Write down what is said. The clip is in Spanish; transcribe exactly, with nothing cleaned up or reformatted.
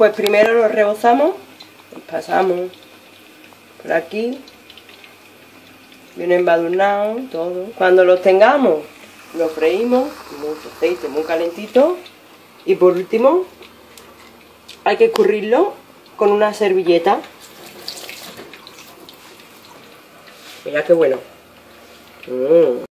Pues primero lo rebozamos, pasamos por aquí, bien embadurnado, todo. Cuando los tengamos, los freímos, mucho aceite, muy calentito. Y por último, hay que escurrirlo con una servilleta. Mirad qué bueno. Mm.